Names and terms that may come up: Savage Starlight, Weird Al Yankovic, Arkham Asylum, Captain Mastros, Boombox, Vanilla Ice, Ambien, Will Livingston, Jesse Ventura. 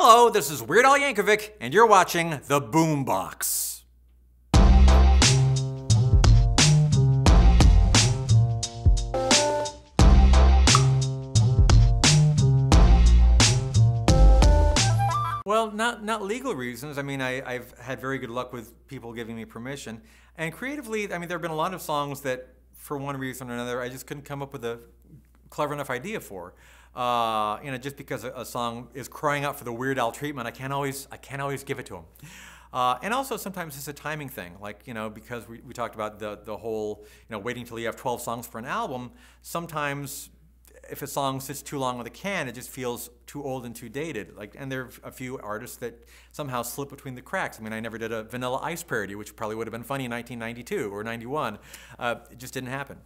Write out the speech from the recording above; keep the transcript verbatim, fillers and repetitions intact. Hello, this is Weird Al Yankovic, and you're watching The Boombox. Well, not, not legal reasons. I mean, I, I've had very good luck with people giving me permission. And creatively, I mean, there have been a lot of songs that, for one reason or another, I just couldn't come up with a clever enough idea for. Uh, you know, just because a, a song is crying out for the Weird Al treatment, I can't always, I can't always give it to him. Uh, and also sometimes it's a timing thing, like, you know, because we, we talked about the, the whole, you know, waiting till you have twelve songs for an album, sometimes if a song sits too long with a can, it just feels too old and too dated. Like, and there are a few artists that somehow slip between the cracks. I mean, I never did a Vanilla Ice parody, which probably would have been funny in nineteen ninety-two or ninety-one. Uh, it just didn't happen.